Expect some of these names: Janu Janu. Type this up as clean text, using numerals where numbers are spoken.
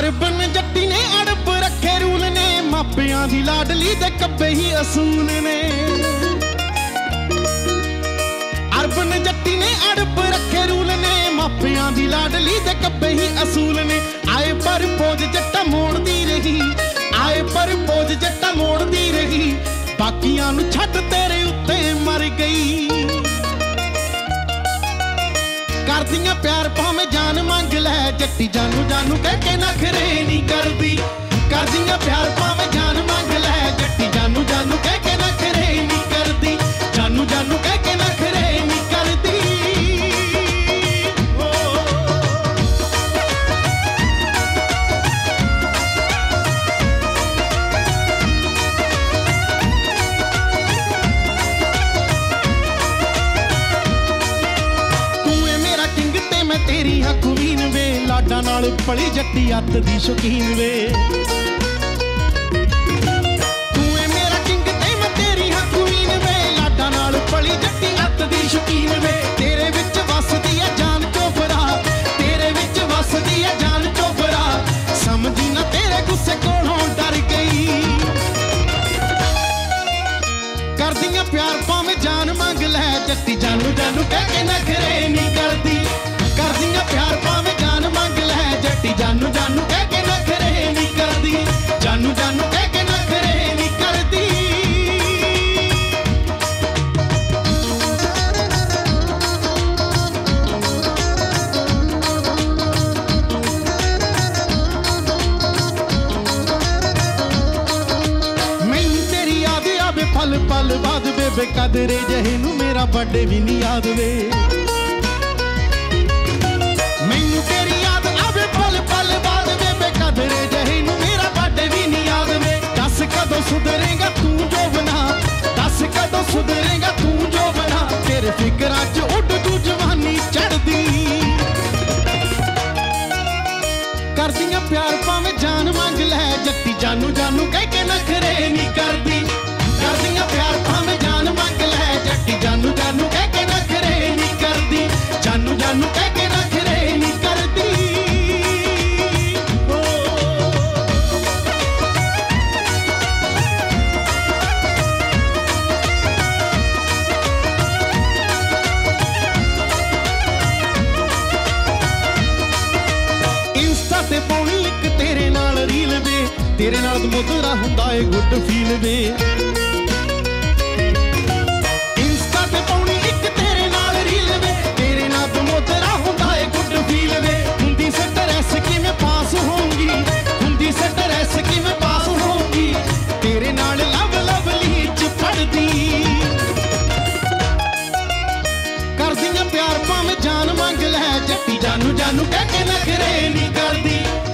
Urban Jatti ने अड़ब रखे rule ने मापियां दी लाडली ते कब्बे ही असूल ने। अरबन जट्टी ने अड़ब रखे रूल ने मापियां दी लाडली ते कब्बे ही असूल ने। आए पर पोज जट्टा मोड़दी रही, आए पर पोज जट्टा मोड़दी रही, बाकियां नू छड्ड तेरे उत्ते मर गई। करदियां प्यार भावे जान मंग लै, जट्टी जानू जानू कह के नखरे नहीं करदी। करदियां प्यार भावे जान मंग लै, जट्टी जानू जानू कह के नखरे नहीं करदी। जानू जानू कह के नखरे नहीं करदी। तेरी हाँ कुवीन वे, लाडा नाल पली जट्टी अत दी शौकीन वे। तू है मेरा किंग ते मैं तेरी हाँ कुवीन वे, लाडा नाल पली जट्टी अत दी शौकीन वे। तेरे विच वसदी है जान चोपड़ा, तेरे विच वसदी है जान चोपड़ा, समझी ना तेरे गुस्से कोलों डर गई। करदियां प्यार भावें जान मंग लै, जट्टी जानू जानू कह के नखरे नहीं करदी। करदियां प्यार भावें जान मंग लै, जट्टी जानू जानू कह के नखरे नहीं करदी। जानू जानू कह के नखरे नहीं करदी। मैनू तेरी याद आवे पल पल बाद वे, बेकदरे जहे नू मेरा बर्थडे भी नहीं याद वे। सुधरेगा तू जो बना, दस कदों सुधरेगा तू जो बना, तेरे फिकरां च उड़ तू जवानी चढ़दी। करदियां प्यार भावें जान मंग लै, जट्टी जानू जानू कह के नखरे नहीं करदी। करदियां प्यार भावें जान मंग लै, जट्टी जानू जानू कह के नखरे नहीं करदी। जानू जानू कह के नखरे नहीं करदी। तेरे नाल मधुरा हुंदा है गुड फील वे। इंस्टा ते पाउणी इक तेरे नाल रील वे, तेरे नाल मधुरा हुंदा है गुड फील वे। हुंदी स्ट्रेस किवें पास होऊंगी, हुंदी स्ट्रेस किवें पास होऊंगी, तेरे नाल लव लवली च पढ़दी। करदियां प्यार भावें जान मंग लै, जट्टी जानू जानू कह के नखरे नहीं करदी।